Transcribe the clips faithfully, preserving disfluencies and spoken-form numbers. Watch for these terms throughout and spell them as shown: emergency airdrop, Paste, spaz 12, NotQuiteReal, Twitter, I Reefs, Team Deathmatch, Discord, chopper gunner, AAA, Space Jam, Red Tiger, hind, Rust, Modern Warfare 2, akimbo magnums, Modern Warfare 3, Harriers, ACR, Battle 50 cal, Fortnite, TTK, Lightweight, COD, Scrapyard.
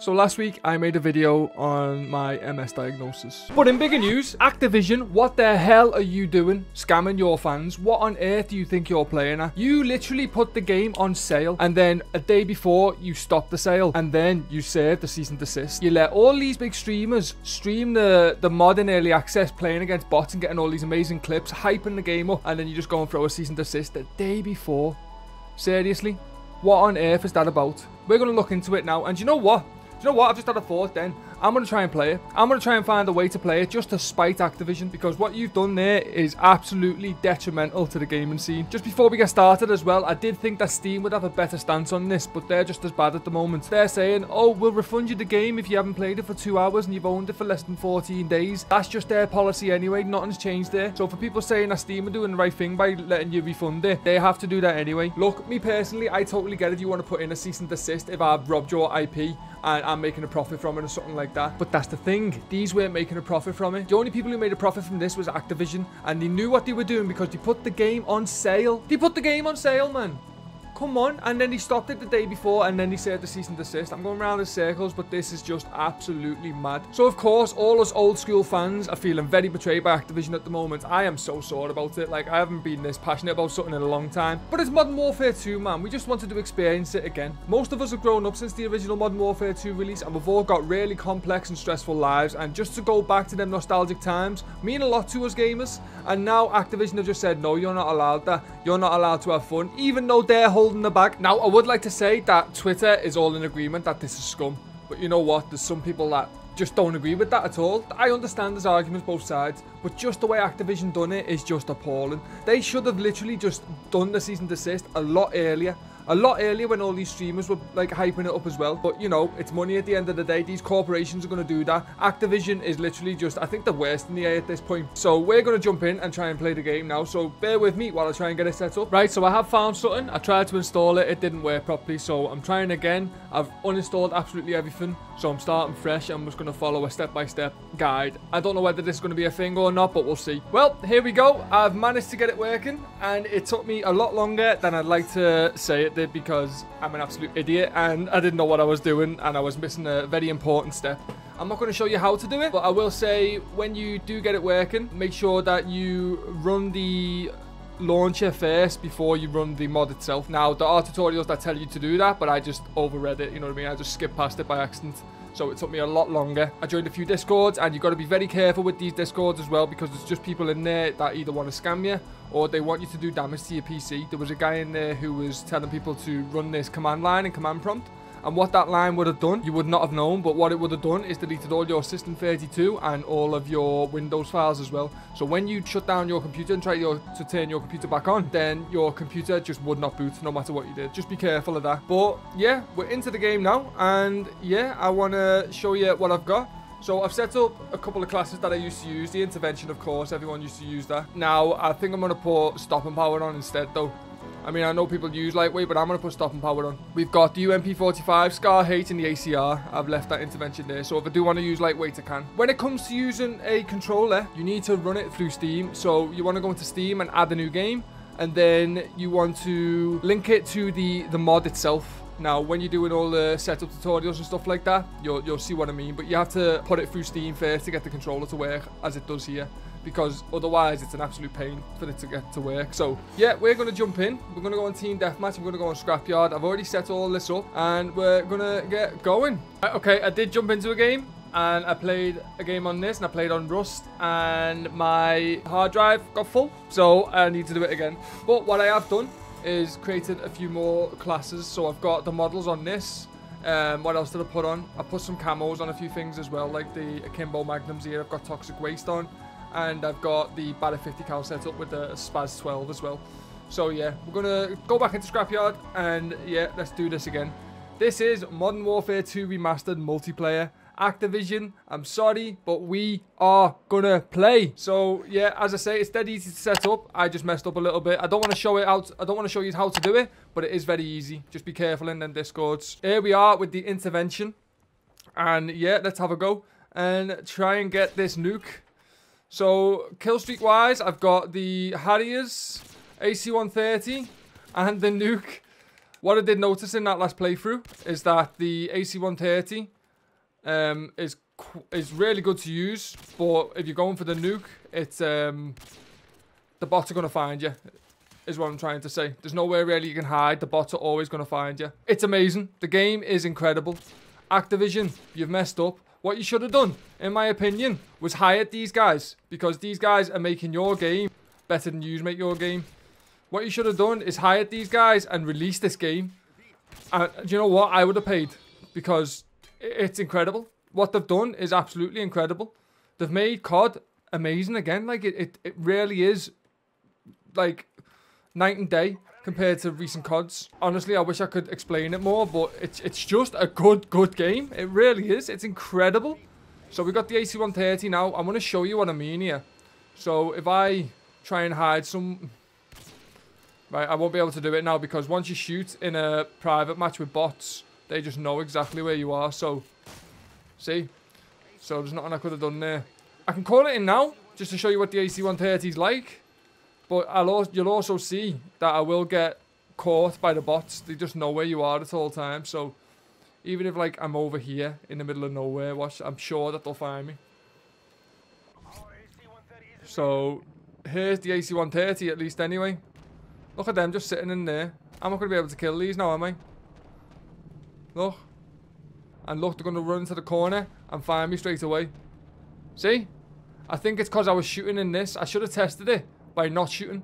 So last week I made a video on my M S diagnosis. But in bigger news, Activision, what the hell are you doing? Scamming your fans? What on earth do you think you're playing at? You literally put the game on sale and then a day before you stop the sale and then you serve the cease and desist. You let all these big streamers stream the, the mod in early access, playing against bots and getting all these amazing clips, hyping the game up, and then you just go and throw a cease and desist the day before. Seriously? What on earth is that about? We're going to look into it now, and you know what? Do you know what? I've just had a thought then. I'm going to try and play it. I'm going to try and find a way to play it just to spite Activision, because what you've done there is absolutely detrimental to the gaming scene. Just before we get started as well, I did think that Steam would have a better stance on this, but they're just as bad at the moment. They're saying, oh, we'll refund you the game if you haven't played it for two hours and you've owned it for less than fourteen days. That's just their policy anyway. Nothing's changed there. So for people saying that Steam are doing the right thing by letting you refund it, they have to do that anyway. Look, me personally, I totally get if you want to put in a cease and desist if I've robbed your I P and I'm making a profit from it or something like that. But that's the thing. These weren't making a profit from it. The only people who made a profit from this was Activision, and they knew what they were doing because they put the game on sale. They put the game on sale, man. Come on. And then he stopped it the day before, and then he said the cease and desist. I'm going around in circles, but this is just absolutely mad. So of course, all us old school fans are feeling very betrayed by Activision at the moment. I am so sore about it. Like, I haven't been this passionate about something in a long time. But it's Modern Warfare two, man. We just wanted to experience it again. Most of us have grown up since the original Modern Warfare two release, and we've all got really complex and stressful lives. And just to go back to them nostalgic times mean a lot to us gamers. And now Activision have just said, no, you're not allowed that. You're not allowed to have fun, even though their whole in the bag. Now, I would like to say that Twitter is all in agreement that this is scum, but you know what? There's some people that just don't agree with that at all. I understand there's arguments both sides, but just the way Activision done it is just appalling. They should have literally just done the cease and desist a lot earlier. A lot earlier when all these streamers were like hyping it up as well. But you know, it's money at the end of the day. These corporations are going to do that. Activision is literally just, I think, the worst in the air at this point. So we're going to jump in and try and play the game now. So bear with me while I try and get it set up. Right, so I have found something. I tried to install it. It didn't work properly. So I'm trying again. I've uninstalled absolutely everything. So I'm starting fresh. I'm just going to follow a step-by-step guide. I don't know whether this is going to be a thing or not, but we'll see. Well, here we go. I've managed to get it working. And it took me a lot longer than I'd like to say it. Because I'm an absolute idiot and I didn't know what I was doing and I was missing a very important step. I'm not going to show you how to do it, but I will say when you do get it working, make sure that you run the launcher first before you run the mod itself. Now, there are tutorials that tell you to do that, but I just overread it, you know what I mean? I just skipped past it by accident. So it took me a lot longer. I joined a few Discords, and you've got to be very careful with these Discords as well, because there's just people in there that either want to scam you or they want you to do damage to your P C. There was a guy in there who was telling people to run this command line and command prompt, and what that line would have done, you would not have known, but what it would have done is deleted all your System thirty-two and all of your Windows files as well. So when you shut down your computer and try your, to turn your computer back on, then your computer just would not boot no matter what you did. Just be careful of that. But yeah, we're into the game now, and yeah, I want to show you what I've got. So I've set up a couple of classes that I used to use. The Intervention, of course, everyone used to use that. Now, I think I'm going to put Stopping Power on instead, though. I mean, I know people use Lightweight, but I'm going to put Stopping Power on. We've got the U M P forty-five, Scar, Hate, and the A C R. I've left that Intervention there, so if I do want to use Lightweight, I can. When it comes to using a controller, you need to run it through Steam. So you want to go into Steam and add a new game, and then you want to link it to the, the mod itself. Now, when you're doing all the setup tutorials and stuff like that, you'll, you'll see what I mean. But you have to put it through Steam first to get the controller to work, as it does here, because otherwise it's an absolute pain for it to get to work. So yeah, we're going to jump in. We're going to go on Team Deathmatch. We're going to go on Scrapyard. I've already set all this up, and we're going to get going. Okay, I did jump into a game, and I played a game on this, and I played on Rust, and my hard drive got full, so I need to do it again. But what I have done is created a few more classes. So I've got the models on this. Um, what else did I put on? I put some camos on a few things as well, like the Akimbo Magnums here. I've got Toxic Waste on. And I've got the Battle fifty cal set up with the spaz twelve as well. So yeah, we're going to go back into Scrapyard, and yeah, let's do this again. This is Modern Warfare two Remastered Multiplayer. Activision, I'm sorry, but we are going to play. So yeah, as I say, it's dead easy to set up. I just messed up a little bit. I don't want to show it out. I don't want to show you how to do it, but it is very easy. Just be careful in them Discords. Here we are with the Intervention. And yeah, let's have a go and try and get this nuke. So, killstreak wise, I've got the Harriers, A C one thirty, and the nuke. What I did notice in that last playthrough is that the A C one thirty um, is qu is really good to use, but if you're going for the nuke, it's um, the bots are gonna find you. Is what I'm trying to say. There's nowhere really you can hide. The bots are always gonna find you. It's amazing. The game is incredible. Activision, you've messed up. What you should have done, in my opinion, was hired these guys, because these guys are making your game better than you make your game. What you should have done is hired these guys and released this game. And do you know what? I would have paid, because it's incredible. What they've done is absolutely incredible. They've made C O D amazing again. Like it, it, it really is like night and day compared to recent C O Ds. Honestly, I wish I could explain it more, but it's it's just a good, good game. It really is. It's incredible. So we got the A C one thirty now. I'm going to show you what I mean here. So if I try and hide some... Right, I won't be able to do it now, because once you shoot in a private match with bots, they just know exactly where you are. So, see? So there's nothing I could have done there. I can call it in now, just to show you what the A C one thirty is like. But I'll also, you'll also see that I will get caught by the bots. They just know where you are at all times. So even if like I'm over here in the middle of nowhere, watch, I'm sure that they'll find me. So here's the A C one thirty at least anyway. Look at them just sitting in there. I'm not going to be able to kill these now, am I? Look. And look, they're going to run to the corner and find me straight away. See? I think it's because I was shooting in this. I should have tested it by not shooting,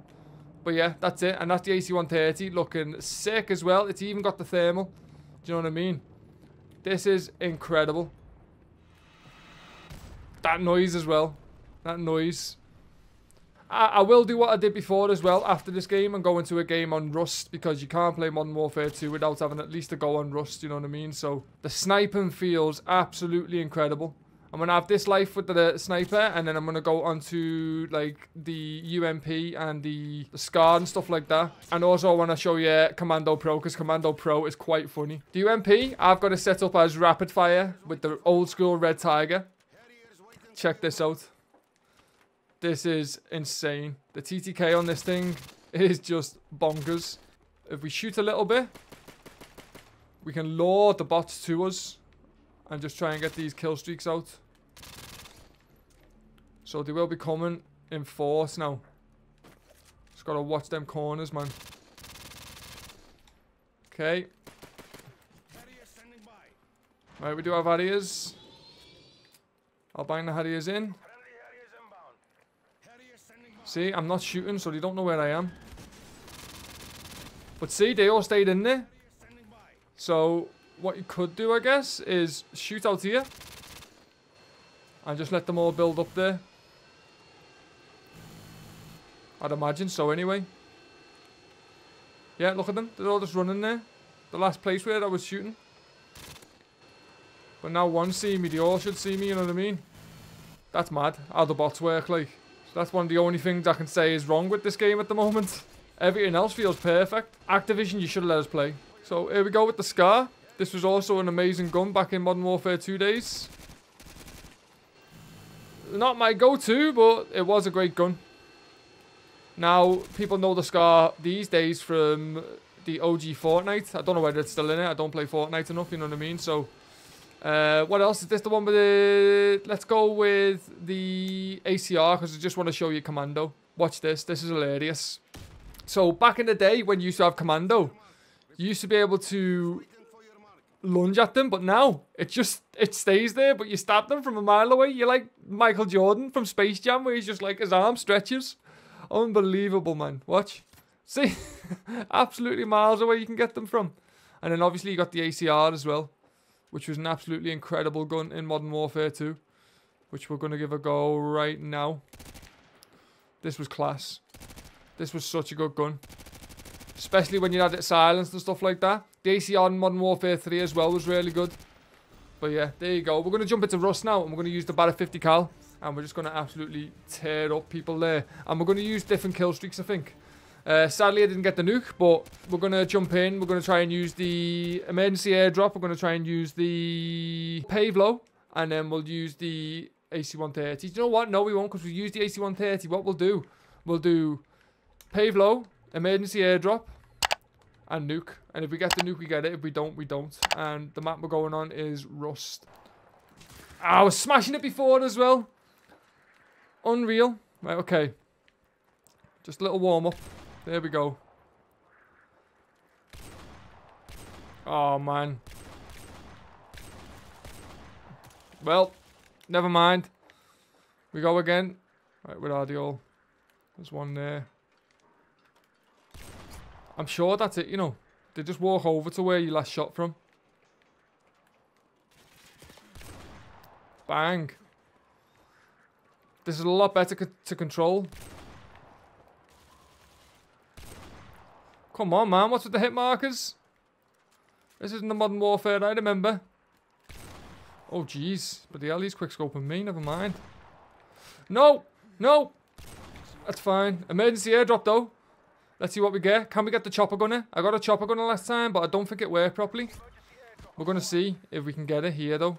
but yeah, that's it. And that's the A C one thirty looking sick as well. It's even got the thermal. Do you know what I mean? This is incredible. That noise as well, that noise. I, I will do what I did before as well after this game and go into a game on Rust, because you can't play Modern Warfare two without having at least a go on Rust. You know what I mean? So the sniping feels absolutely incredible. I'm going to have this life with the sniper, and then I'm going to go on to like the U M P and the, the Scar and stuff like that. And also I want to show you Commando Pro, because Commando Pro is quite funny. The U M P, I've got it set up as rapid fire with the old school Red Tiger. Check this out. This is insane. The T T K on this thing is just bonkers. If we shoot a little bit, we can lure the bots to us and just try and get these kill streaks out. So they will be coming in force now. Just gotta watch them corners, man. Okay. Right, we do have Harriers. I'll bang the Harriers in. See, I'm not shooting, so they don't know where I am. But see, they all stayed in there. So what you could do, I guess, is shoot out here and just let them all build up there. I'd imagine so anyway. Yeah, look at them. They're all just running there. The last place where I was shooting. But now one see me, they all should see me, you know what I mean? That's mad, how the bots work, like. So that's one of the only things I can say is wrong with this game at the moment. Everything else feels perfect. Activision, you should have let us play. So here we go with the Scar. This was also an amazing gun back in Modern Warfare two days. Not my go-to, but it was a great gun. Now, people know the Scar these days from the O G Fortnite. I don't know whether it's still in it. I don't play Fortnite enough, you know what I mean? So, uh, what else? Is this the one with the... Let's go with the A C R, because I just want to show you Commando. Watch this. This is hilarious. So, back in the day, when you used to have Commando, you used to be able to lunge at them, but now it just it stays there, but you stab them from a mile away. You're like Michael Jordan from Space Jam, where he's just like his arm stretches. Unbelievable, man. Watch, see. Absolutely miles away you can get them from. And then obviously you got the A C R as well, which was an absolutely incredible gun in Modern Warfare two, which we're going to give a go right now. This was class. This was such a good gun, especially when you had it silenced and stuff like that. The A C R in Modern Warfare three as well was really good. But yeah, there you go. We're going to jump into Rust now, and we're going to use the Battle fifty cal. And we're just going to absolutely tear up people there. And we're going to use different kill streaks, I think. Uh, sadly, I didn't get the nuke, but we're going to jump in. We're going to try and use the emergency airdrop. We're going to try and use the pave low. And then we'll use the A C one thirty. Do you know what? No, we won't, because we'll use the A C one thirty. What we'll do, we'll do pave low, emergency airdrop, and nuke. And if we get the nuke, we get it. If we don't, we don't. And the map we're going on is Rust. I was smashing it before as well. Unreal. Right, okay. Just a little warm-up. There we go. Oh, man. Well, never mind. We go again. Right, where are they all? There's one there. I'm sure that's it, you know. They just walk over to where you last shot from. Bang. This is a lot better co to control. Come on, man. What's with the hit markers? This isn't the Modern Warfare I remember. Oh, jeez. But the hell, he's quickscoping me. Never mind. No! No! That's fine. Emergency airdrop, though. Let's see what we get. Can we get the chopper gunner? I got a chopper gunner last time, but I don't think it worked properly. We're going to see if we can get it here, though.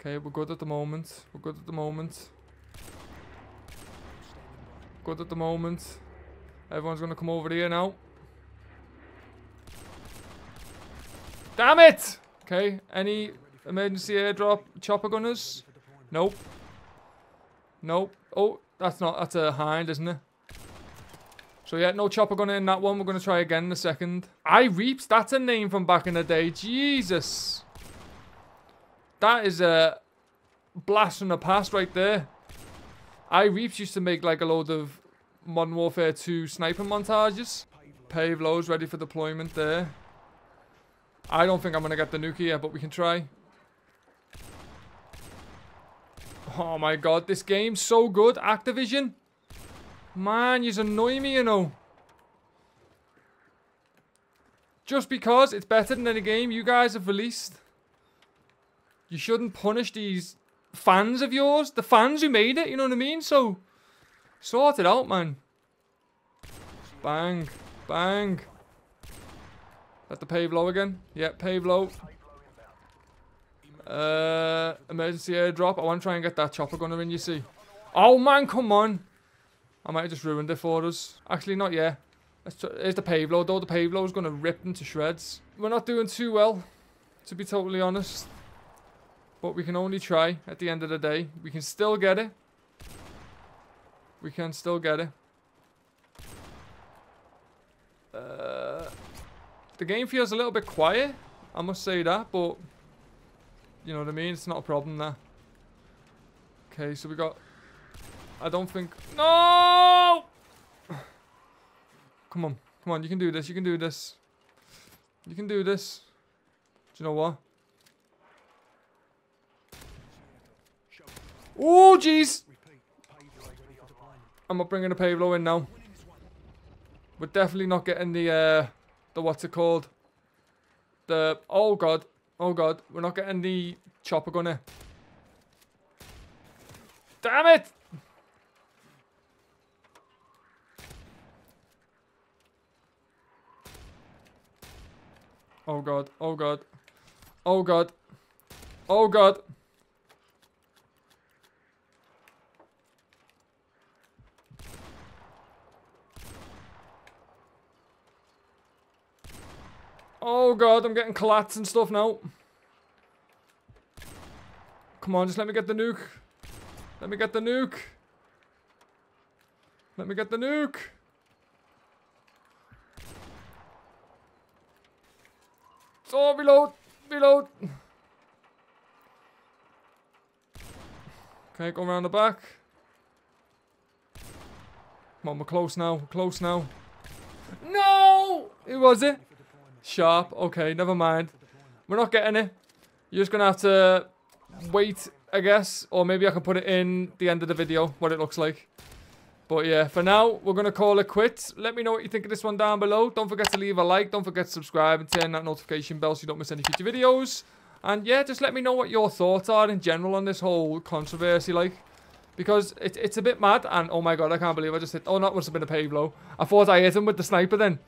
Okay, we're good at the moment. We're good at the moment. Good at the moment. Everyone's going to come over here now. Damn it! Okay, any emergency airdrop chopper gunners? Nope. Nope. Oh, that's not, that's a hind, isn't it? So yeah, no chopper gunner in that one. We're going to try again in a second. I Reefs, that's a name from back in the day. Jesus. That is a blast from the past right there. I Reefs used to make like a load of Modern Warfare two sniper montages. Pave lows ready for deployment there. I don't think I'm going to get the nuke here, but we can try. Oh my god, this game's so good. Activision. Man, you're annoying me, you know. Just because it's better than any game you guys have released. You shouldn't punish these fans of yours. The fans who made it, you know what I mean? So, sort it out, man. Bang. Bang. Let the pave low again. Yeah, pave low. Uh, emergency airdrop. I want to try and get that chopper gunner in, you see. Oh, man, come on. I might have just ruined it for us. Actually, not yet. Let's try. Here's the pave low, though. The pave low is going to rip them to shreds. We're not doing too well, to be totally honest. But we can only try at the end of the day. We can still get it. We can still get it. Uh... The game feels a little bit quiet, I must say that, but you know what I mean, it's not a problem there. Okay, so we got, I don't think, no! Come on, come on, you can do this, you can do this. You can do this. Do you know what? Oh, jeez! I'm not bringing the pave low in now. We're definitely not getting the, uh... The what's it called? The oh god, oh god, we're not getting the chopper gunner. Damn it! Oh god, oh god, oh god, oh god. Oh god, I'm getting collats and stuff now. Come on, just let me get the nuke. Let me get the nuke. Let me get the nuke. So reload, reload. Okay, go around the back. Come on, we're close now, we're close now. No! Who was it? Sharp. Okay, never mind. We're not getting it. You're just going to have to wait, I guess. Or maybe I can put it in the end of the video, what it looks like. But yeah, for now, we're going to call it quits. Let me know what you think of this one down below. Don't forget to leave a like. Don't forget to subscribe and turn that notification bell so you don't miss any future videos. And yeah, just let me know what your thoughts are in general on this whole controversy, like. Because it, it's a bit mad. And oh my god, I can't believe I just hit... Oh, that must have been a pave low. I thought I hit him with the sniper then.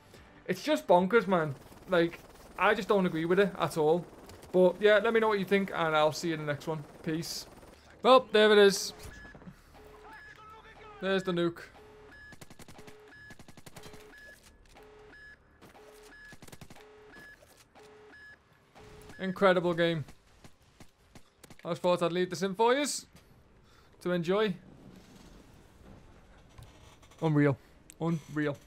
It's just bonkers, man. Like, I just don't agree with it at all. But, yeah, let me know what you think, and I'll see you in the next one. Peace. Well, there it is. There's the nuke. Incredible game. I just thought I'd leave this in for you to enjoy. Unreal. Unreal.